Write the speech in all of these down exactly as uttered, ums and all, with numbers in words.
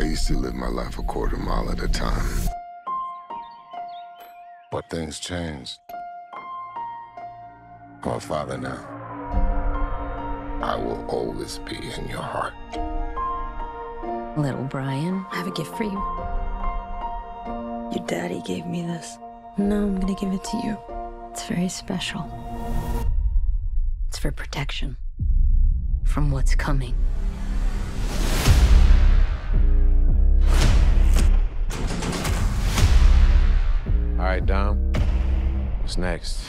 I used to live my life a quarter mile at a time. But things changed. My father now. I will always be in your heart. Little Brian, I have a gift for you. Your daddy gave me this. Now I'm gonna give it to you. It's very special. It's for protection from what's coming. All right, Dom, what's next?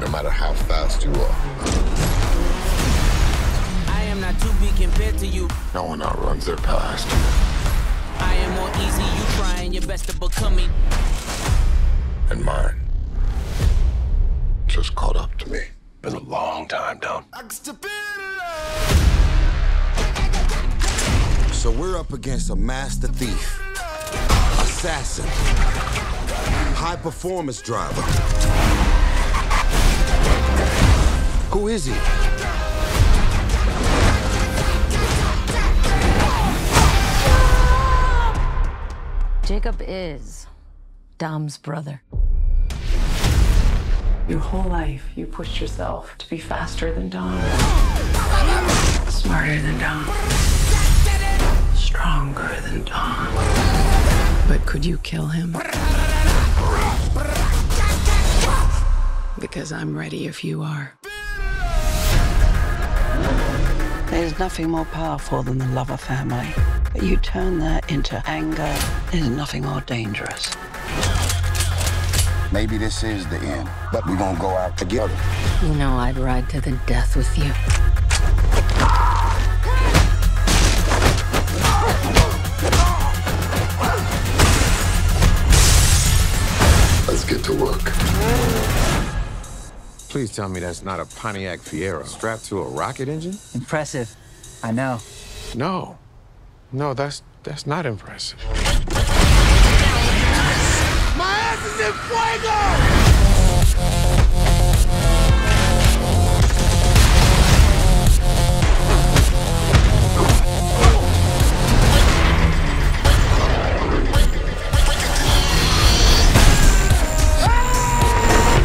No matter how fast you are, I am not too big compared to you. No one outruns their past. I am more easy, you trying your best to become me. And mine just caught up to me. Been a long time, Dom. So we're up against a master thief, assassin, high performance driver. Who is he? Jacob is Dom's brother. Your whole life, you pushed yourself to be faster than Dom, smarter than Dom, stronger than Dom. But could you kill him? Because I'm ready if you are. There's nothing more powerful than the love of family. But you turn that into anger. There's nothing more dangerous. Maybe this is the end, but we're gonna go out together. You know, I'd ride to the death with you. Let's get to work. Please tell me that's not a Pontiac Fiero strapped to a rocket engine? Impressive, I know. No, no, that's, that's not impressive.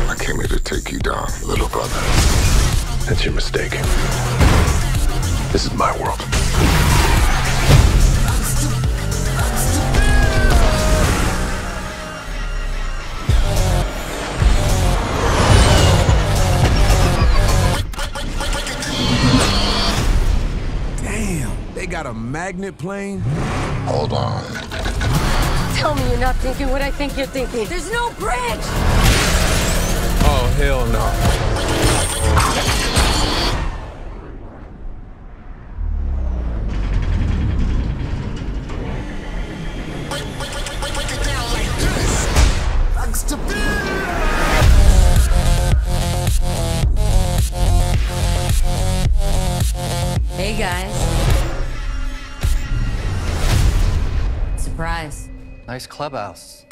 I came here to take you down, little brother. That's your mistake. This is my world. Got a magnet plane? Hold on. Tell me you're not thinking what I think you're thinking. There's no bridge! Oh, hell no. Hey, guys. Surprise. Nice clubhouse.